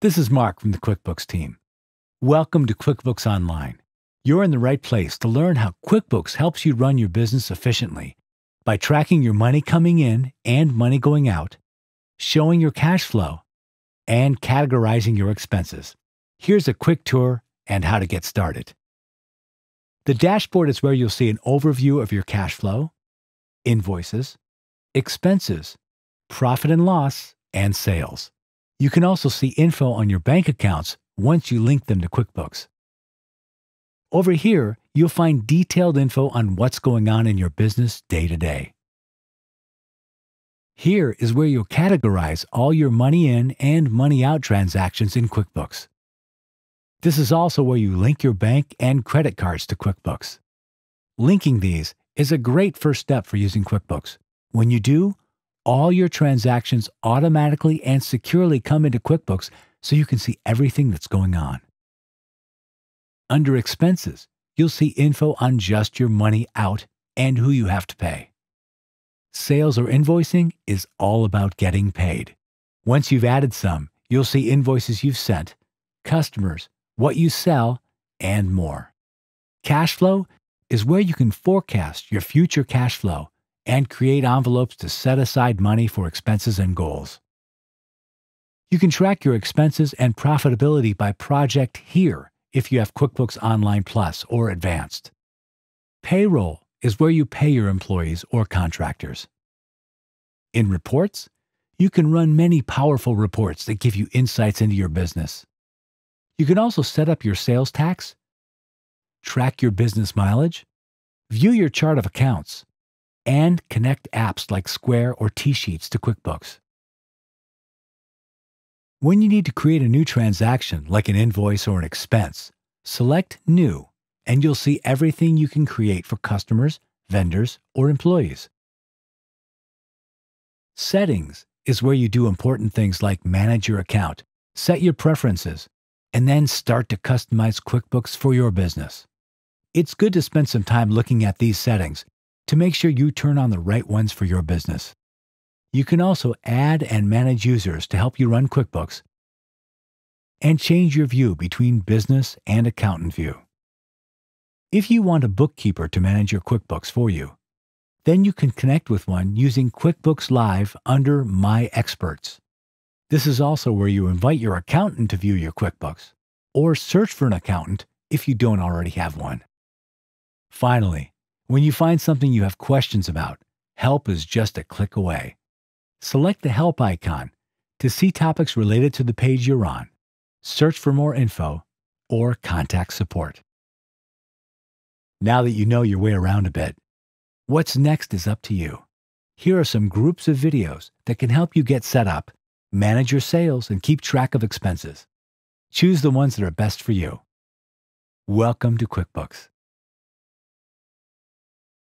This is Mark from the QuickBooks team. Welcome to QuickBooks Online. You're in the right place to learn how QuickBooks helps you run your business efficiently by tracking your money coming in and money going out, showing your cash flow, and categorizing your expenses. Here's a quick tour and how to get started. The dashboard is where you'll see an overview of your cash flow, invoices, expenses, profit and loss, and sales. You can also see info on your bank accounts once you link them to QuickBooks. Over here, you'll find detailed info on what's going on in your business day to day. Here is where you'll categorize all your money in and money out transactions in QuickBooks. This is also where you link your bank and credit cards to QuickBooks. Linking these is a great first step for using QuickBooks. When you do, all your transactions automatically and securely come into QuickBooks so you can see everything that's going on. Under Expenses, you'll see info on just your money out and who you have to pay. Sales or invoicing is all about getting paid. Once you've added some, you'll see invoices you've sent, customers, what you sell, and more. Cash flow is where you can forecast your future cash flow and create envelopes to set aside money for expenses and goals. You can track your expenses and profitability by project here if you have QuickBooks Online Plus or Advanced. Payroll is where you pay your employees or contractors. In Reports, you can run many powerful reports that give you insights into your business. You can also set up your sales tax, track your business mileage, view your chart of accounts, and connect apps like Square or T-Sheets to QuickBooks. When you need to create a new transaction, like an invoice or an expense, select New, and you'll see everything you can create for customers, vendors, or employees. Settings is where you do important things like manage your account, set your preferences, and then start to customize QuickBooks for your business. It's good to spend some time looking at these settings to make sure you turn on the right ones for your business. You can also add and manage users to help you run QuickBooks and change your view between business and accountant view. If you want a bookkeeper to manage your QuickBooks for you, then you can connect with one using QuickBooks Live under My Experts. This is also where you invite your accountant to view your QuickBooks or search for an accountant if you don't already have one. Finally, when you find something you have questions about, help is just a click away. Select the help icon to see topics related to the page you're on, search for more info, or contact support. Now that you know your way around a bit, what's next is up to you. Here are some groups of videos that can help you get set up, manage your sales, and keep track of expenses. Choose the ones that are best for you. Welcome to QuickBooks.